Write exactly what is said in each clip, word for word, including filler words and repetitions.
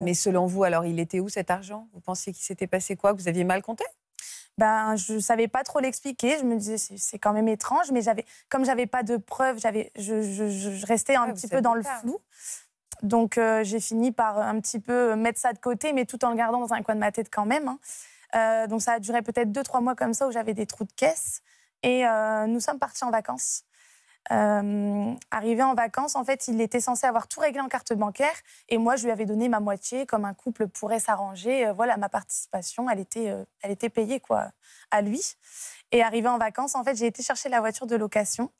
Mais selon vous, alors, il était où cet argent? Vous pensiez qu'il s'était passé quoi? Vous aviez mal compté? Ben, je ne savais pas trop l'expliquer. Je me disais, c'est quand même étrange. Mais comme je n'avais pas de preuves, je, je, je restais un ouais, petit peu dans le pas. flou. Donc, euh, j'ai fini par un petit peu mettre ça de côté, mais tout en le gardant dans un coin de ma tête quand même. Hein. Euh, donc, ça a duré peut-être deux, trois mois comme ça, où j'avais des trous de caisse. Et euh, nous sommes partis en vacances. Euh, arrivé en vacances, en fait, il était censé avoir tout réglé en carte bancaire. Et moi, je lui avais donné ma moitié, comme un couple pourrait s'arranger. Euh, voilà, ma participation, elle était, euh, elle était payée quoi, à lui. Et arrivé en vacances, en fait, j'ai été chercher la voiture de location.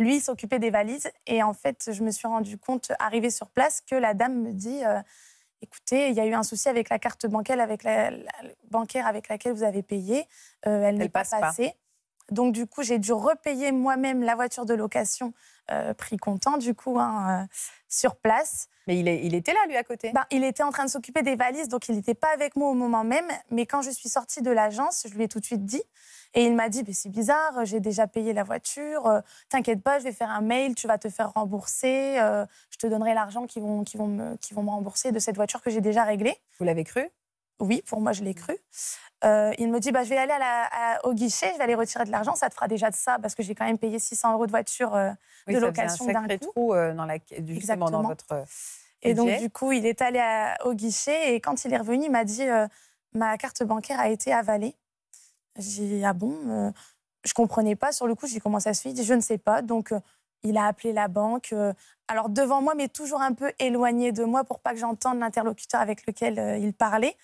Lui, il s'occupait des valises. Et en fait, je me suis rendu compte, arrivée sur place, que la dame me dit euh, « Écoutez, il y a eu un souci avec la carte bancaire avec, la, la, bancaire avec laquelle vous avez payé. Euh, elle n'est pas passée. » Donc, du coup, j'ai dû repayer moi-même la voiture de location, euh, prix comptant, du coup, hein, euh, sur place. Mais il, est, il était là, lui, à côté? Ben, il était en train de s'occuper des valises, donc il n'était pas avec moi au moment même. Mais quand je suis sortie de l'agence, je lui ai tout de suite dit. Et il m'a dit, bah, c'est bizarre, j'ai déjà payé la voiture. Euh, T'inquiète pas, je vais faire un mail, tu vas te faire rembourser. Euh, je te donnerai l'argent qu'ils vont, qu'ils vont me, qu'ils vont me rembourser de cette voiture que j'ai déjà réglée. Vous l'avez cru? Oui, pour moi, je l'ai cru. Euh, il me dit, bah, je vais aller à la, à, au guichet, je vais aller retirer de l'argent, ça te fera déjà de ça, parce que j'ai quand même payé six cents euros de voiture euh, oui, de location d'un coup. Oui, ça faisait un sacré trou euh, dans, la, justement, dans votre budget. Et donc, du coup, il est allé à, au guichet, et quand il est revenu, il m'a dit, euh, ma carte bancaire a été avalée. J'ai dit, ah bon euh, je ne comprenais pas, sur le coup, j'ai commencé à suivre, je ne sais pas, donc... Euh, il a appelé la banque, euh, alors devant moi, mais toujours un peu éloigné de moi pour pas que j'entende l'interlocuteur avec lequel euh, il parlait.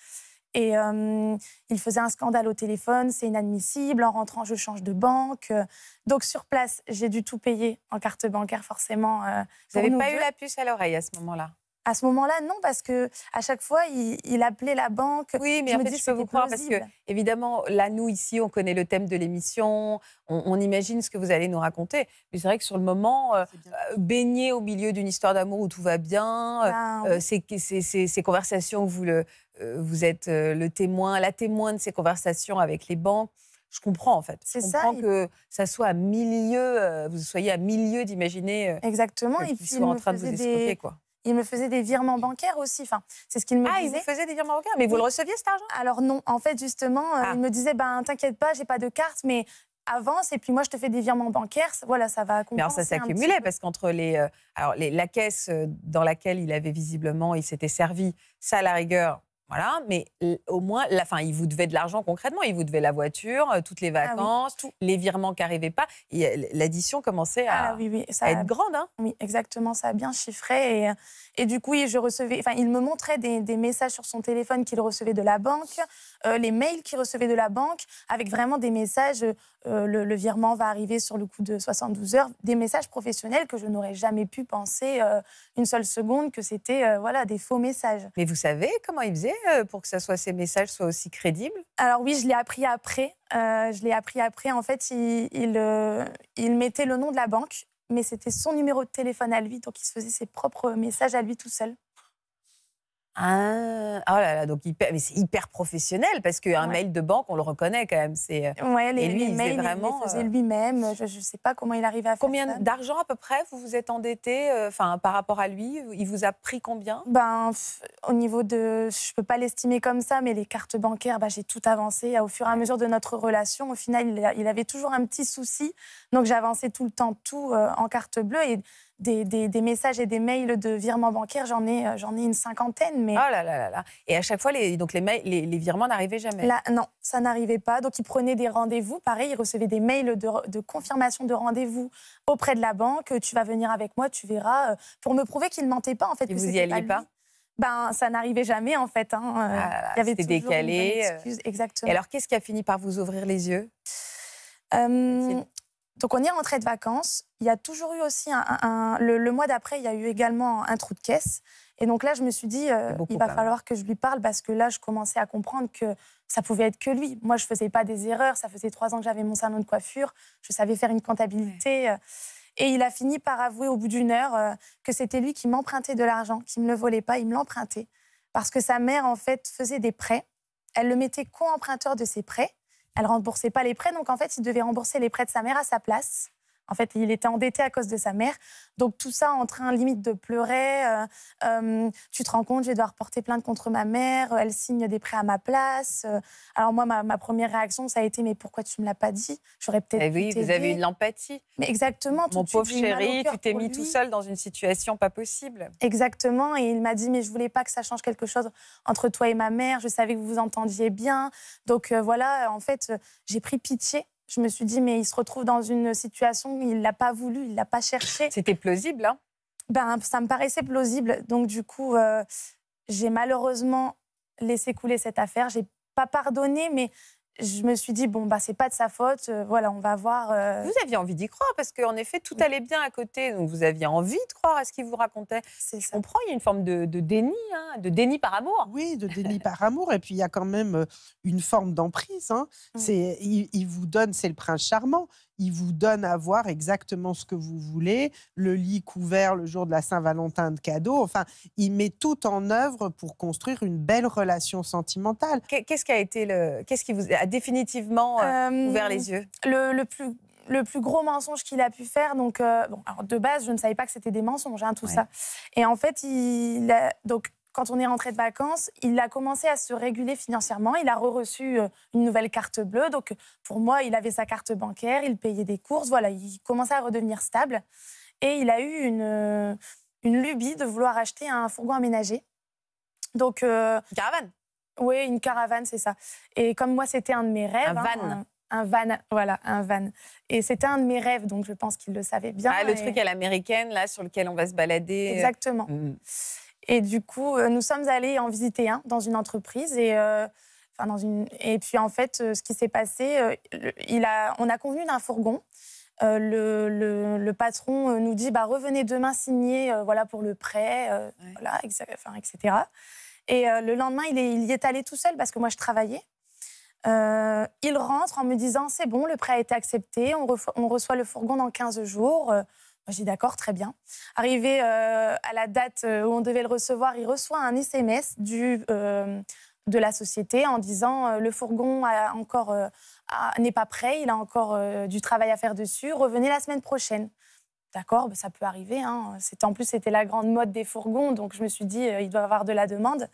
Et euh, il faisait un scandale au téléphone, c'est inadmissible, en rentrant, je change de banque. Euh, donc sur place, j'ai dû tout payer en carte bancaire, forcément. Euh, Vous n'avez pas eu la puce à l'oreille à ce moment-là? À ce moment-là, non, parce qu'à chaque fois, il, il appelait la banque. Oui, mais je en me fait, dis, je peux vous croire, parce que, évidemment, là, nous, ici, on connaît le thème de l'émission, on, on imagine ce que vous allez nous raconter. Mais c'est vrai que sur le moment, euh, baigner au milieu d'une histoire d'amour où tout va bien, ah, euh, oui. ces, ces, ces conversations, vous, le, euh, vous êtes le témoin, la témoin de ces conversations avec les banques, je comprends, en fait. Je comprends ça, que il... ça soit à milieu, euh, vous soyez à milieu d'imaginer euh, exactement, qu'ils soient en train de vous escroquer, des... quoi. Il me faisait des virements bancaires aussi. Enfin, c'est ce qu'il me ah, disait. Ah, il vous faisait des virements bancaires? Mais oui. Vous le receviez, cet argent? Alors non. En fait, justement, ah. il me disait, ben, t'inquiète pas, j'ai pas de carte, mais avance, et puis moi, je te fais des virements bancaires. Voilà, ça va compenser. Mais alors, ça s'accumulait, parce qu'entre les, alors, les, la caisse dans laquelle il avait visiblement, il s'était servi, ça, à la rigueur, voilà, mais au moins, la, fin, il vous devait de l'argent concrètement. Il vous devait la voiture, toutes les vacances, ah oui, les virements qui n'arrivaient pas. L'addition commençait à, ah oui, oui, ça à être a, grande. Hein. Oui, exactement, ça a bien chiffré. Et, et du coup, je recevais, il me montrait des, des messages sur son téléphone qu'il recevait de la banque, euh, les mails qu'il recevait de la banque, avec vraiment des messages, euh, le, le virement va arriver sur le coup de soixante-douze heures, des messages professionnels que je n'aurais jamais pu penser euh, une seule seconde que c'était euh, voilà, des faux messages. Mais vous savez comment il faisait pour que ça soit, ces messages soient aussi crédibles? Alors oui, je l'ai appris après. Euh, je l'ai appris après. En fait, il, il, euh, il mettait le nom de la banque, mais c'était son numéro de téléphone à lui, donc il se faisait ses propres messages à lui tout seul. Ah, oh là là, donc hyper, mais c'est hyper professionnel, parce qu'un ouais. mail de banque, on le reconnaît quand même. C'est, ouais, les, et lui, les il mails, faisait vraiment, il les faisait lui-même. Je ne sais pas comment il arrivait à faire. Combien d'argent à peu près vous vous êtes endetté, enfin euh, par rapport à lui? Il vous a pris combien? Ben, au niveau de, je peux pas l'estimer comme ça, mais les cartes bancaires, ben, j'ai tout avancé au fur et à mesure de notre relation. Au final, il, a, il avait toujours un petit souci, donc j'avançais tout le temps tout euh, en carte bleue. Et Des, des, des messages et des mails de virements bancaires, j'en ai, j'en ai une cinquantaine. Mais... Oh là là là là. Et à chaque fois, les, donc les, mails, les, les virements n'arrivaient jamais? Là, non, ça n'arrivait pas. Donc, ils prenaient des rendez-vous. Pareil, ils recevaient des mails de, de confirmation de rendez-vous auprès de la banque. Tu vas venir avec moi, tu verras. Pour me prouver qu'ils ne mentaient pas, en fait. Et vous n'y alliez pas? Ben, ça n'arrivait jamais, en fait. Hein. Ah, il y avait c'était décalé. Exactement. Et alors, qu'est-ce qui a fini par vous ouvrir les yeux? euh... Donc, on est rentré de vacances. Il y a toujours eu aussi un... un, un le, le mois d'après, il y a eu également un trou de caisse. Et donc là, je me suis dit, euh, il va falloir que je lui parle, parce que là, je commençais à comprendre que ça pouvait être que lui. Moi, je ne faisais pas des erreurs. Ça faisait trois ans que j'avais mon salon de coiffure. Je savais faire une comptabilité. Ouais. Et il a fini par avouer au bout d'une heure euh, que c'était lui qui m'empruntait de l'argent, qui ne me le volait pas, il me l'empruntait. Parce que sa mère, en fait, faisait des prêts. Elle le mettait co-emprunteur de ses prêts. Elle ne remboursait pas les prêts, donc en fait, il devait rembourser les prêts de sa mère à sa place, En fait, il était endetté à cause de sa mère. Donc tout ça en train limite de pleurer. Euh, euh, tu te rends compte, je vais devoir porter plainte contre ma mère. Elle signe des prêts à ma place. Euh, alors moi, ma, ma première réaction, ça a été, mais pourquoi tu ne me l'as pas dit? J'aurais peut-être eh oui, vous avez eu de l'empathie. Mais exactement. Mon pauvre chéri, tu t'es mis tout seul dans une situation pas possible. Exactement. Et il m'a dit, mais je ne voulais pas que ça change quelque chose entre toi et ma mère. Je savais que vous vous entendiez bien. Donc euh, voilà, en fait, euh, j'ai pris pitié. Je me suis dit, mais il se retrouve dans une situation où il ne l'a pas voulu, il ne l'a pas cherché. C'était plausible, hein? Ben, ça me paraissait plausible. Donc, du coup, euh, j'ai malheureusement laissé couler cette affaire. Je n'ai pas pardonné, mais je me suis dit, bon, ben, ce n'est pas de sa faute. Euh, voilà, on va voir. Euh... Vous aviez envie d'y croire, parce qu'en effet, tout allait bien à côté. Donc, vous aviez envie de croire à ce qu'il vous racontait. C'est ça. Je comprends, il y a une forme de, de déni, hein, de déni par amour. Oui, de déni par amour. Et puis, il y a quand même une forme d'emprise. Hein. Mm. C'est, il, il vous donne, c'est le prince charmant, il vous donne à voir exactement ce que vous voulez, le lit couvert le jour de la Saint-Valentin de cadeaux. Enfin, il met tout en œuvre pour construire une belle relation sentimentale. Qu'est-ce qui a été le, qu'est-ce qui vous a définitivement euh, ouvert les yeux? Le, le plus... le plus gros mensonge qu'il a pu faire. Donc, euh, bon, alors de base, je ne savais pas que c'était des mensonges, hein, tout ouais. ça. Et en fait, il a, donc, quand on est rentré de vacances, il a commencé à se réguler financièrement. Il a re-reçu une nouvelle carte bleue. Donc, pour moi, il avait sa carte bancaire, il payait des courses. Voilà, il commençait à redevenir stable. Et il a eu une, une lubie de vouloir acheter un fourgon aménagé. Donc, euh, une caravane. Oui, une caravane, c'est ça. Et comme moi, c'était un de mes rêves. Un hein, van un, Un van, voilà, un van. Et c'était un de mes rêves, donc je pense qu'il le savait bien. Ah, le et... truc à l'américaine, là, sur lequel on va se balader. Exactement. Mmh. Et du coup, nous sommes allés en visiter un dans une entreprise. Et, euh, enfin, dans une... et puis, en fait, ce qui s'est passé, il a... on a convenu d'un fourgon. Euh, le, le, le patron nous dit, bah, revenez demain signer euh, voilà, pour le prêt, euh, ouais. voilà, enfin, et cetera. Et euh, le lendemain, il, est, il y est allé tout seul parce que moi, je travaillais. Euh, il rentre en me disant, c'est bon, le prêt a été accepté, on, on reçoit le fourgon dans quinze jours. Euh, moi, j'ai dit, d'accord, très bien. Arrivé euh, à la date où on devait le recevoir, il reçoit un S M S du, euh, de la société en disant, euh, le fourgon a encore, euh, n'est pas prêt, il a encore euh, du travail à faire dessus, revenez la semaine prochaine. D'accord, ben, ça peut arriver. Hein. En plus, c'était la grande mode des fourgons, donc je me suis dit, euh, il doit y avoir de la demande.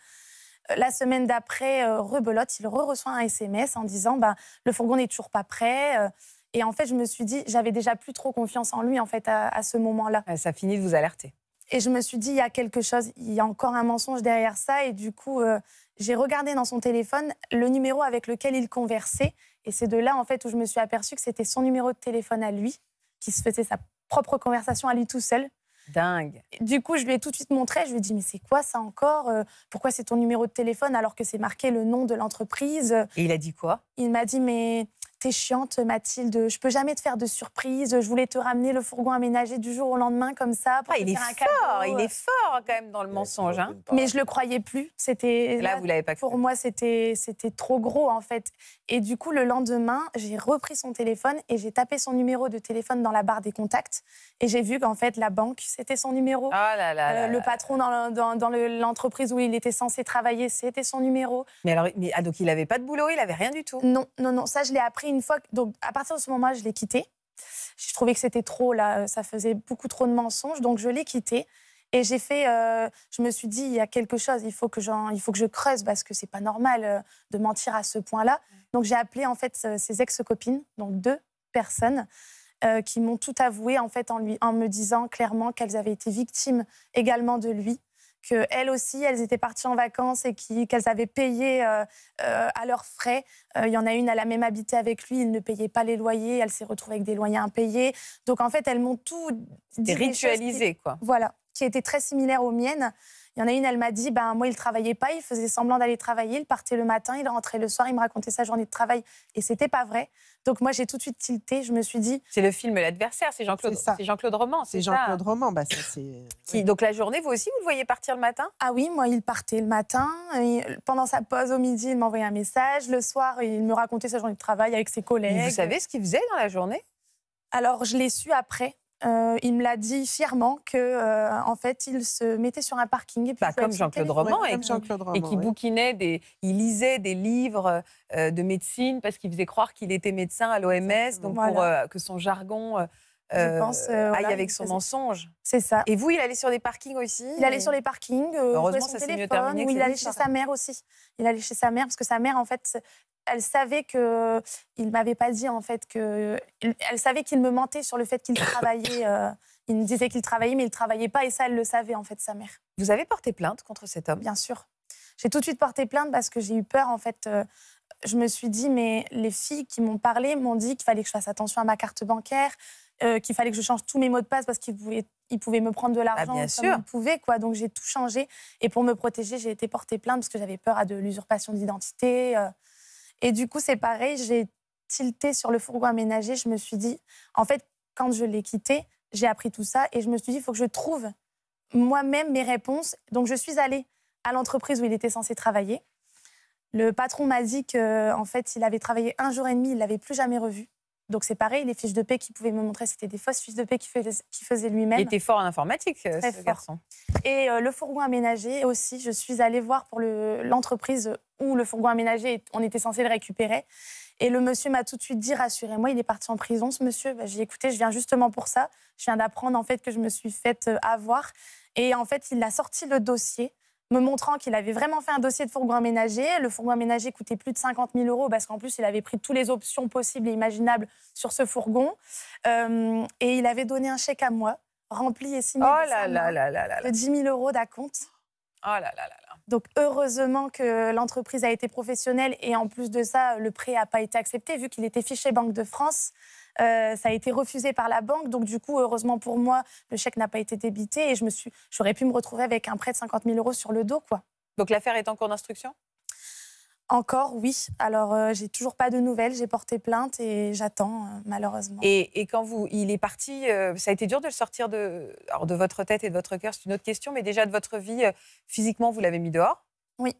La semaine d'après, euh, rebelote, il re-reçoit un S M S en disant bah, « le fourgon n'est toujours pas prêt euh, ». Et en fait, je me suis dit, j'avais déjà plus trop confiance en lui en fait, à, à ce moment-là. Ça finit de vous alerter. Et je me suis dit, il y a quelque chose, il y a encore un mensonge derrière ça. Et du coup, euh, j'ai regardé dans son téléphone le numéro avec lequel il conversait. Et c'est de là en fait, où je me suis aperçue que c'était son numéro de téléphone à lui, qui se faisait sa propre conversation à lui tout seul. Dingue. Du coup, je lui ai tout de suite montré. Je lui ai dit, mais c'est quoi ça encore? Pourquoi c'est ton numéro de téléphone alors que c'est marqué le nom de l'entreprise? Et il a dit quoi? Il m'a dit, mais t'es chiante, Mathilde. Je peux jamais te faire de surprise. Je voulais te ramener le fourgon aménagé du jour au lendemain comme ça. Pour ah, te il faire est un fort. Cadeau. Il est fort quand même dans le il mensonge. Hein. Mais je le croyais plus. C'était là, là, vous l'avez pas. Pour cru. Moi, c'était c'était trop gros en fait. Et du coup, le lendemain, j'ai repris son téléphone et j'ai tapé son numéro de téléphone dans la barre des contacts. Et j'ai vu qu'en fait, la banque, c'était son numéro. Oh là là euh, le patron dans, dans, dans l'entreprise où il était censé travailler, c'était son numéro. Mais alors, mais, ah, donc il n'avait pas de boulot, il n'avait rien du tout? Non, non, non. Ça, je l'ai appris une fois. Donc, à partir de ce moment-là, je l'ai quitté. Je trouvais que c'était trop, là. Ça faisait beaucoup trop de mensonges. Donc, je l'ai quitté. Et j'ai fait, euh, je me suis dit, il y a quelque chose, il faut que, il faut que je creuse parce que c'est pas normal euh, de mentir à ce point-là. Donc, j'ai appelé, en fait, ses ex-copines, donc deux personnes. Euh, qui m'ont tout avoué en fait en, lui, en me disant clairement qu'elles avaient été victimes également de lui, qu'elles aussi, elles étaient parties en vacances et qu'elles qu avaient payé euh, euh, à leurs frais. Il euh, y en a une, elle a même habité avec lui, il ne payait pas les loyers, elle s'est retrouvée avec des loyers impayés. Donc en fait, elles m'ont tout dit. Ritualisé, quoi. Voilà, qui étaient très similaires aux miennes. Il y en a une, elle m'a dit, ben, moi, il ne travaillait pas, il faisait semblant d'aller travailler, il partait le matin, il rentrait le soir, il me racontait sa journée de travail. Et ce n'était pas vrai. Donc moi, j'ai tout de suite tilté, je me suis dit... C'est le film L'Adversaire, c'est Jean-Claude Jean-Claude Romand. C'est Jean-Claude Romand, bah, ça, Qui, donc la journée, vous aussi, vous le voyez partir le matin? Ah oui, moi, il partait le matin. Et pendant sa pause au midi, il m'envoyait un message. Le soir, il me racontait sa journée de travail avec ses collègues. Mais vous savez ce qu'il faisait dans la journée? Alors, je l'ai su après. Euh, il me l'a dit fièrement que, euh, en fait, il se mettait sur un parking. Et puis bah, comme Jean-Claude Romand, ouais, et qui Jean bouquinait des, il lisait des livres euh, de médecine parce qu'il faisait croire qu'il était médecin à l'O M S, donc voilà. pour euh, que son jargon Euh, je pense, euh, voilà, aille avec son mensonge. C'est ça. Et vous, il allait sur des parkings aussi? Il allait et... sur les parkings, euh, heureusement ça s'est mieux terminé. Ou il allait chez sa mère aussi. Il allait chez sa mère parce que sa mère, en fait, elle savait que il m'avait pas dit en fait que elle savait qu'il me mentait sur le fait qu'il travaillait. Euh... Il me disait qu'il travaillait, mais il travaillait pas, et ça, elle le savait en fait, sa mère. Vous avez porté plainte contre cet homme? Bien sûr. J'ai tout de suite porté plainte parce que j'ai eu peur en fait. Euh... Je me suis dit, mais les filles qui m'ont parlé m'ont dit qu'il fallait que je fasse attention à ma carte bancaire. Euh, qu'il fallait que je change tous mes mots de passe parce qu'ils pouvaient, ils pouvaient me prendre de l'argent ah, comme ils pouvaient, quoi. Donc j'ai tout changé. Et pour me protéger, j'ai été portée plainte parce que j'avais peur à de l'usurpation d'identité. Euh. Et du coup, c'est pareil, j'ai tilté sur le fourgon aménagé. Je me suis dit, en fait, quand je l'ai quitté, j'ai appris tout ça. Et je me suis dit, il faut que je trouve moi-même mes réponses. Donc je suis allée à l'entreprise où il était censé travailler. Le patron m'a dit qu'en fait, il avait travaillé un jour et demi, il ne l'avait plus jamais revu. Donc c'est pareil, les fiches de paie qu'il pouvait me montrer, c'était des fausses fiches de paie qu'il faisait, qu'il faisait lui-même. Il était fort en informatique, Très ce fort. garçon. Et euh, le fourgon aménager aussi, je suis allée voir pour le, l'entreprise où le fourgon aménager, on était censé le récupérer. Et le monsieur m'a tout de suite dit, rassurez-moi, il est parti en prison, ce monsieur. Ben, j'ai écouté, je viens justement pour ça. Je viens d'apprendre en fait que je me suis faite avoir. Et en fait, il a sorti le dossier, me montrant qu'il avait vraiment fait un dossier de fourgon aménager. Le fourgon aménager coûtait plus de cinquante mille euros parce qu'en plus, il avait pris toutes les options possibles et imaginables sur ce fourgon. Euh, et il avait donné un chèque à moi, rempli et signé oh là là là là là de dix mille euros d'acompte. Oh là là là là. Donc, heureusement que l'entreprise a été professionnelle et en plus de ça, le prêt n'a pas été accepté vu qu'il était fiché Banque de France. Euh, ça a été refusé par la banque, donc du coup, heureusement pour moi, le chèque n'a pas été débité et je me suis, j'aurais pu me retrouver avec un prêt de cinquante mille euros sur le dos, quoi. Donc l'affaire est en cours d'instruction? Encore, oui. Alors, euh, j'ai toujours pas de nouvelles, j'ai porté plainte et j'attends, euh, malheureusement. Et, et quand vous, il est parti, euh, ça a été dur de le sortir de, alors de votre tête et de votre cœur, c'est une autre question, mais déjà de votre vie, euh, physiquement, vous l'avez mis dehors? Oui.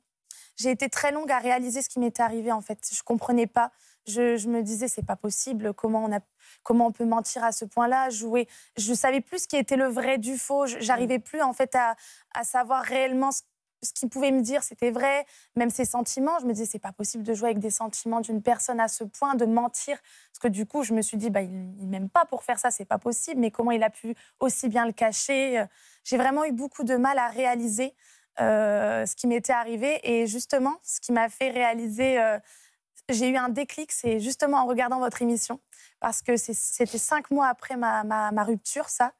J'ai été très longue à réaliser ce qui m'était arrivé, en fait. Je comprenais pas. Je, je me disais, c'est pas possible, comment on, a, comment on peut mentir à ce point-là, jouer. Je savais plus ce qui était le vrai du faux. J'arrivais plus, en fait, à, à savoir réellement ce, ce qu'il pouvait me dire, c'était vrai. Même ses sentiments, je me disais, c'est pas possible de jouer avec des sentiments d'une personne à ce point, de mentir. Parce que du coup, je me suis dit, bah, il ne m'aime pas pour faire ça, c'est pas possible. Mais comment il a pu aussi bien le cacher? J'ai vraiment eu beaucoup de mal à réaliser euh, ce qui m'était arrivé. Et justement, ce qui m'a fait réaliser... Euh, J'ai eu un déclic, c'est justement en regardant votre émission, parce que c'était cinq mois après ma, ma, ma rupture, ça.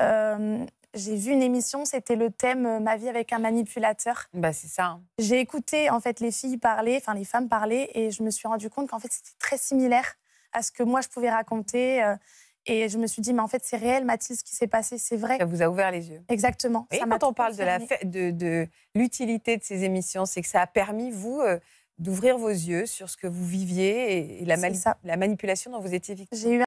Euh, j'ai vu une émission, c'était le thème « Ma vie avec un manipulateur ». Bah, c'est ça. J'ai écouté en fait les filles parler, enfin les femmes parler, et je me suis rendu compte qu'en fait c'était très similaire à ce que moi je pouvais raconter. Euh, et je me suis dit, mais en fait c'est réel, Mathilde, ce qui s'est passé, c'est vrai. Ça vous a ouvert les yeux. Exactement. Et ça quand on parle confirmé. de la de, de l'utilité de ces émissions, c'est que ça a permis, vous... Euh, d'ouvrir vos yeux sur ce que vous viviez et la, mani- la manipulation dont vous étiez victime. J'ai eu